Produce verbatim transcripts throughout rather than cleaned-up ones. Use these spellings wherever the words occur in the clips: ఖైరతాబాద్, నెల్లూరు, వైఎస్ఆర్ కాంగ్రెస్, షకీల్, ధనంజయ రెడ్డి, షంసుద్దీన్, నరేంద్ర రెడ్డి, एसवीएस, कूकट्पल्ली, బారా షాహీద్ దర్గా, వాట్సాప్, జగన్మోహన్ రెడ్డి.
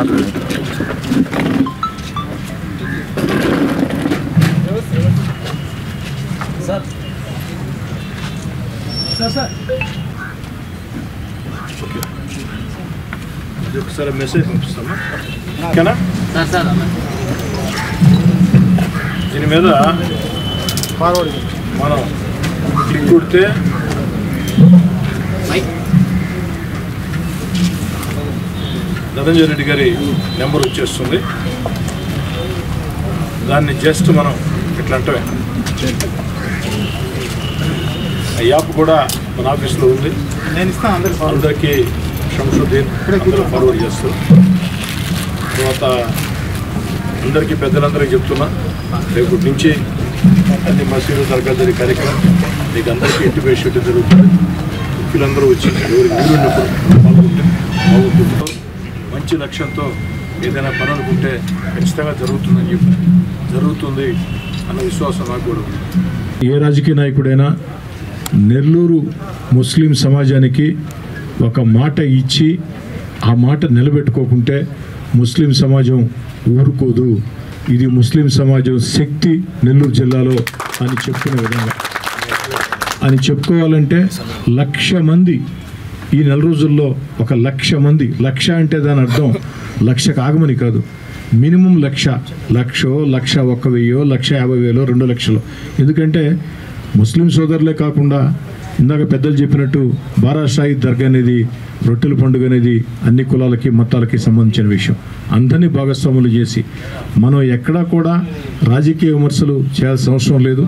నరేంద్ర రెడ్డి గారి నెంబర్ వచ్చేస్తుంది. దాన్ని జస్ట్ మనం ఇట్లా అంటమే. ఆ యాప్ కూడా మన ఆఫీస్లో ఉంది. నేను ఇస్తాను అందరికీ, అందరికీ షంసుద్దీన్ ఫార్వర్డ్ చేస్తాను. తర్వాత అందరికీ పెద్దలందరికీ చెప్తున్నా, రేపటి నుంచి అన్ని మసీదు దర్గా జరిగే కార్యక్రమం మీకు అందరికీ ఇంటిమేషన్ జరుగుతుంది. ముఖ్యులందరూ వచ్చి ఎవరికి వీలున్నప్పుడు పాల్గొంటే బాగుంటుంది. మంచి లక్ష్యంతో ఏదైనా పని అనుకుంటే ఖచ్చితంగా జరుగుతుందని చెప్పి జరుగుతుంది అన్న విశ్వాసం నాకు కూడా ఉంది. ఏ రాజకీయ నాయకుడైనా నెల్లూరు ముస్లిం సమాజానికి ఒక మాట ఇచ్చి ఆ మాట నిలబెట్టుకోకుంటే ముస్లిం సమాజం ఊరుకోదు. ఇది ముస్లిం సమాజం శక్తి నెల్లూరు జిల్లాలో అని చెప్పుకునే విధంగా అని చెప్పుకోవాలంటే లక్ష మంది ఈ నెల రోజుల్లో ఒక లక్ష మంది, లక్ష అంటే దాని అర్థం లక్ష కాగమని కాదు, మినిమం లక్ష లక్షో లక్ష ఒక్క వెయ్యో లక్ష యాభై వేలో రెండు లక్షలు. ఎందుకంటే ముస్లిం సోదరులే కాకుండా ఇందాక పెద్దలు చెప్పినట్టు బారా షాహీద్ దర్గా అనేది, రొట్టెల పండుగ అనేది అన్ని కులాలకి మతాలకి సంబంధించిన విషయం. అందరినీ భాగస్వాములు చేసి మనం ఎక్కడా కూడా రాజకీయ విమర్శలు చేయాల్సిన అవసరం లేదు,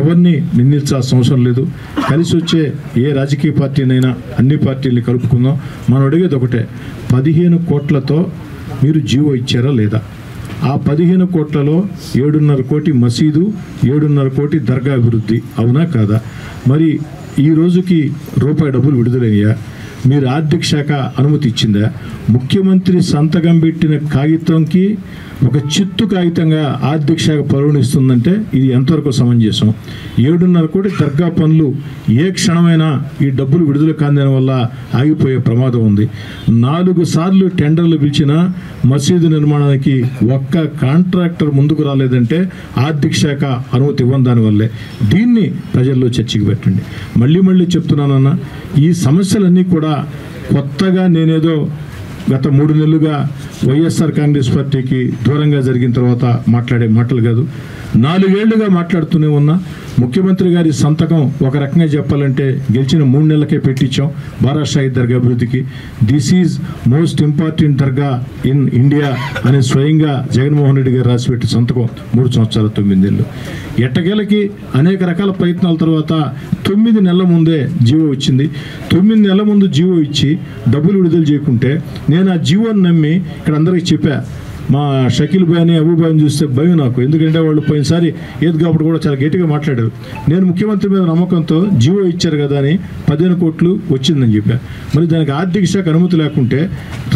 ఎవరిని నిందించాల్సిన అవసరం లేదు. కలిసి వచ్చే ఏ రాజకీయ పార్టీనైనా అన్ని పార్టీల్ని కలుపుకుందాం. మనం అడిగేది ఒకటే, పదిహేను కోట్లతో మీరు జీవో ఇచ్చారా లేదా? ఆ పదిహేను కోట్లలో ఏడున్నర కోటి మసీదు, ఏడున్నర కోటి దర్గా అభివృద్ధి, అవునా కాదా? మరి ఈ రోజుకి రూపాయి డబ్బులు విడుదలయ్యా? మీరు ఆర్థిక శాఖ అనుమతి ఇచ్చిందా? ముఖ్యమంత్రి సంతకం పెట్టిన కాగితంకి ఒక చిత్తు కాగితంగా ఆర్థిక శాఖ పరిగణిస్తుందంటే ఇది ఎంతవరకు సమంజసం? ఏడున్నర కోటి దర్గా పనులు ఏ క్షణమైనా ఈ డబ్బులు విడుదల కాందని వల్ల ఆగిపోయే ప్రమాదం ఉంది. నాలుగు సార్లు టెండర్లు పిలిచిన మసీదు నిర్మాణానికి ఒక్క కాంట్రాక్టర్ ముందుకు రాలేదంటే ఆర్థిక శాఖ అనుమతి ఇవ్వని దానివల్లే. దీన్ని ప్రజల్లో చర్చకు పెట్టండి. మళ్ళీ మళ్ళీ చెప్తున్నానన్న, ఈ సమస్యలన్నీ కూడా కొత్తగా నేనేదో గత మూడు నెలలుగా వైఎస్ఆర్ కాంగ్రెస్ పార్టీకి దూరంగా జరిగిన తర్వాత మాట్లాడే మాటలు కాదు. నాలుగేళ్లుగా మాట్లాడుతూనే ఉన్నా. ముఖ్యమంత్రి గారి సంతకం ఒక రకంగా చెప్పాలంటే గెలిచిన మూడు నెలలకే పెట్టించాం బారా షాహీద్ దర్గా అభివృద్ధికి. This is most important dargah in India అని స్వయంగా జగన్మోహన్ రెడ్డి గారు రాసిపెట్టి సంతకం మూడు సంవత్సరాల తొమ్మిది నెలలు. ఎట్టకేలకి అనేక రకాల ప్రయత్నాల తర్వాత తొమ్మిది నెలల ముందే జీవో వచ్చింది. తొమ్మిది నెలల ముందు జీవో ఇచ్చి డబ్బులు విడుదల చేయకుంటే నేను ఆ జీవోని నమ్మి ఇక్కడ అందరికీ చెప్పా. మా షకీల్ భాయ్ అని అబూబాయిని చూస్తే భయం నాకు, ఎందుకంటే వాళ్ళు పోయినసారి ఏది కాబట్టి కూడా చాలా గట్టిగా మాట్లాడారు. నేను ముఖ్యమంత్రి మీద నమ్మకంతో జీవో ఇచ్చారు కదా అని పదిహేను కోట్లు వచ్చిందని చెప్పా. మరి దానికి ఆర్థిక శాఖ అనుమతి లేకుంటే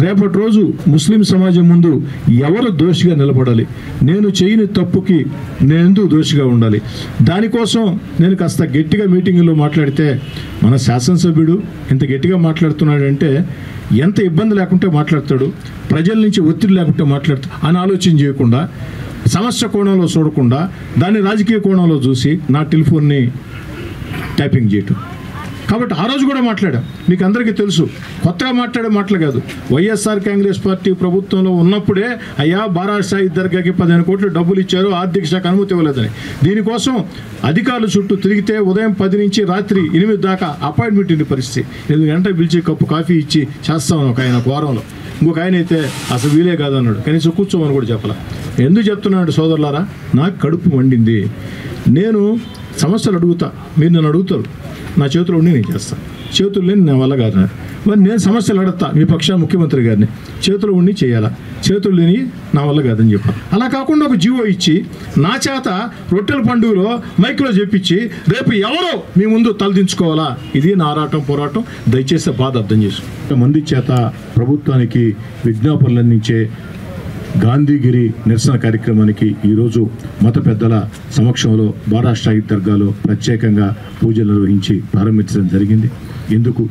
రేపటి రోజు ముస్లిం సమాజం ముందు ఎవరు దోషిగా నిలబడాలి? నేను చేయని తప్పుకి నేను ఎందుకు దోషిగా ఉండాలి? దానికోసం నేను కాస్త గట్టిగా మీటింగులో మాట్లాడితే మన శాసనసభ్యుడు ఇంత గట్టిగా మాట్లాడుతున్నాడంటే ఎంత ఇబ్బంది లేకుంటే మాట్లాడతాడు, ప్రజల నుంచి ఒత్తిడి లేకుంటే మాట్లాడతాడు అని ఆలోచన చేయకుండా, సమస్య కోణంలో చూడకుండా దాన్ని రాజకీయ కోణంలో చూసి నా టెలిఫోన్ని ట్యాపింగ్ చేయటం. కాబట్టి ఆ రోజు కూడా మాట్లాడాం, మీకు అందరికీ తెలుసు, కొత్తగా మాట్లాడే మాటలు కాదు. వైఎస్ఆర్ కాంగ్రెస్ పార్టీ ప్రభుత్వంలో ఉన్నప్పుడే అయ్యా బారా షాహీద్ దర్గాకి పదిహేను కోట్లు డబ్బులు ఇచ్చారు, ఆర్థిక శాఖ అనుమతి ఇవ్వలేదని. దీనికోసం అధికారులు చుట్టూ తిరిగితే ఉదయం పది నుంచి రాత్రి ఎనిమిది దాకా అపాయింట్మెంట్ ఉండే పరిస్థితి. ఎనిమిది గంటలు పిలిచి కప్పు కాఫీ ఇచ్చి చేస్తామని ఒక ఆయన, ఒక వారంలో ఇంకొక ఆయన అయితే అసలు వీలే కాదన్నాడు, కనీసం కూర్చోమని కూడా చెప్పాల. ఎందుకు చెప్తున్నాడు సోదరులారా, నాకు కడుపు మండింది. నేను సమస్యలు అడుగుతా, మీరు నన్ను అడుగుతారు, నా చేతులు ఉండి నేను చేస్తాను, చేతులు లేని నా వల్ల కాదు. మరి నేను సమస్యలు అడతా మీ పక్షాన ముఖ్యమంత్రి గారిని, చేతులు ఉండి చేయాలా, చేతులు లేని నా వల్ల కాదని చెప్పాను. అలా కాకుండా ఒక జీవో ఇచ్చి నా చేత రొట్టెల పండుగలో మైక్లో చెప్పించి రేపు ఎవరో మీ ముందు తలదించుకోవాలా? ఇది నా ఆరాటం, పోరాటం. దయచేసి బాధ అర్థం చేసుకో. మంది చేత ప్రభుత్వానికి విజ్ఞాపనలు అందించే గాంధీగిరి నిరసన కార్యక్రమానికి ఈరోజు మత పెద్దల సమక్షంలో బారా షాహీద్ దర్గాలో ప్రత్యేకంగా పూజలు నిర్వహించి ప్రారంభించడం జరిగింది. ఇందుకు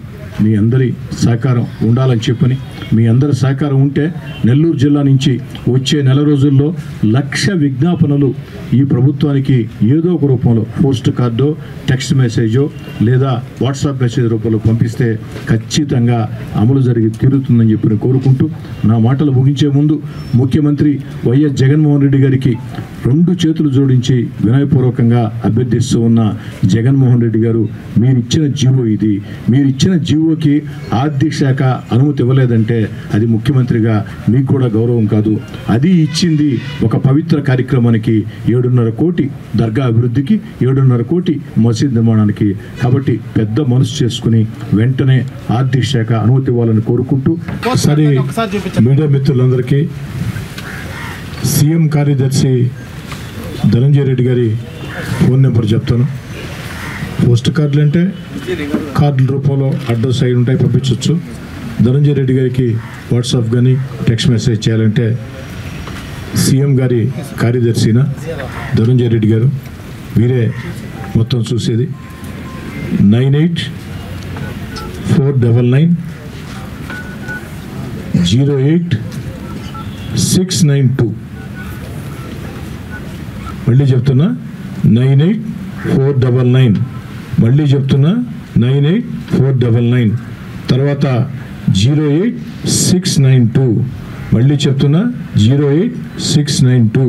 మీ అందరి సహకారం ఉండాలని చెప్పని, మీ అందరి సహకారం ఉంటే నెల్లూరు జిల్లా నుంచి వచ్చే నెల రోజుల్లో లక్ష విజ్ఞాపనలు ఈ ప్రభుత్వానికి ఏదో ఒక రూపంలో పోస్ట్ కార్డో, టెక్స్ట్ మెసేజో లేదా వాట్సాప్ మెసేజ్ రూపంలో పంపిస్తే ఖచ్చితంగా అమలు జరిగి తీరుతుందని చెప్పి కోరుకుంటూ, నా మాటలు ముగించే ముందు ముఖ్యమంత్రి వైఎస్ జగన్మోహన్ రెడ్డి గారికి రెండు చేతులు జోడించి వినయపూర్వకంగా అభ్యర్థిస్తూ ఉన్న జగన్మోహన్ రెడ్డి గారు, మీరిచ్చిన జీవో ఇది, మీరిచ్చిన జీవోకి ఆర్థిక శాఖ అనుమతి ఇవ్వలేదంటే అది ముఖ్యమంత్రిగా మీకు కూడా గౌరవం కాదు. అది ఇచ్చింది ఒక పవిత్ర కార్యక్రమానికి, ఏడున్నర కోటి దర్గా అభివృద్ధికి, ఏడున్నర కోటి మసీద్ నిర్మాణానికి. కాబట్టి పెద్ద మనసు చేసుకుని వెంటనే ఆర్థిక శాఖ అనుమతి ఇవ్వాలని కోరుకుంటూ, సరే మీడియా మిత్రులందరికీ సీఎం కార్యదర్శి ధనంజయ రెడ్డి గారి ఫోన్ నెంబర్ చెప్తాను. పోస్ట్ కార్డులు అంటే కార్డుల రూపంలో అడ్రస్ అయి ఉంటాయి, పంపించవచ్చు. ధనంజయ రెడ్డి గారికి వాట్సాప్ కానీ టెక్స్ట్ మెసేజ్ చేయాలంటే సీఎం గారి కార్యదర్శిన ధనంజయ రెడ్డి గారు వీరే మొత్తం చూసేది. Nine eight four double nine zero eight six nine two మళ్ళీ చెప్తున్నా, nine eight four double nine మళ్ళీ చెప్తున్నా nine eight four double nine తర్వాత zero eight six nine two మళ్ళీ చెప్తున్నా zero eight six nine two